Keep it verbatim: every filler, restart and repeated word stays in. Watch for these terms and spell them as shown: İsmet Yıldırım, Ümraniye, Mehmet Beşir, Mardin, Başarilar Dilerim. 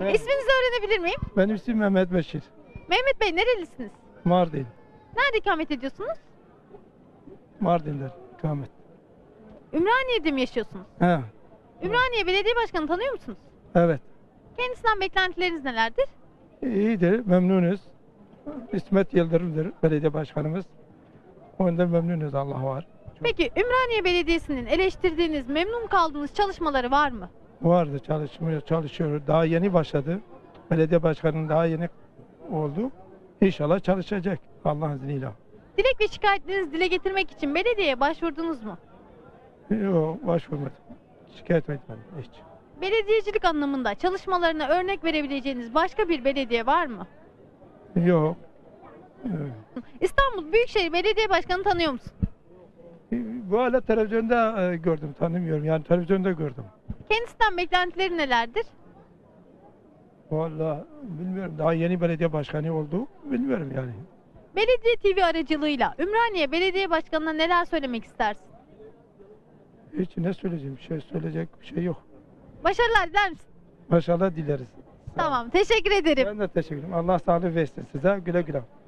Evet. İsminizi öğrenebilir miyim? Benim ismim Mehmet Beşir. Mehmet Bey, nerelisiniz? Mardin. Nerede ikamet ediyorsunuz? Mardin'de ikamet. Ümraniye'de mi yaşıyorsunuz? Evet. Ümraniye Belediye Başkanı tanıyor musunuz? Evet. Kendisinden beklentileriniz nelerdir? İyidir, memnunuz. İsmet Yıldırım'dır belediye başkanımız. Ondan memnunuz, Allah var. Peki Ümraniye Belediyesi'nin eleştirdiğiniz, memnun kaldığınız çalışmaları var mı? Vardı, çalışmıyor, çalışıyor. Daha yeni başladı. Belediye başkanının daha yeni oldu. İnşallah çalışacak Allah'ın izniyle. Dilek ve şikayetlerinizi dile getirmek için belediyeye başvurdunuz mu? Yok, başvurmadım. Şikayet etmedim hiç. Belediyecilik anlamında çalışmalarına örnek verebileceğiniz başka bir belediye var mı? Yok. Evet. İstanbul Büyükşehir Belediye Başkanı tanıyor musun? Bu hala televizyonda gördüm, tanımıyorum. Yani televizyonda gördüm. Kendisinden beklentileri nelerdir? Vallahi bilmiyorum. Daha yeni belediye başkanı oldu. Bilmiyorum yani. Belediye T V aracılığıyla Ümraniye Belediye Başkanı'na neler söylemek istersin? Hiç ne söyleyeceğim? Bir şey söyleyecek bir şey yok. Başarılar diler misin? Başarılar dileriz. Tamam, teşekkür ederim. Ben de teşekkür ederim. Allah sağlık versin size. Güle güle.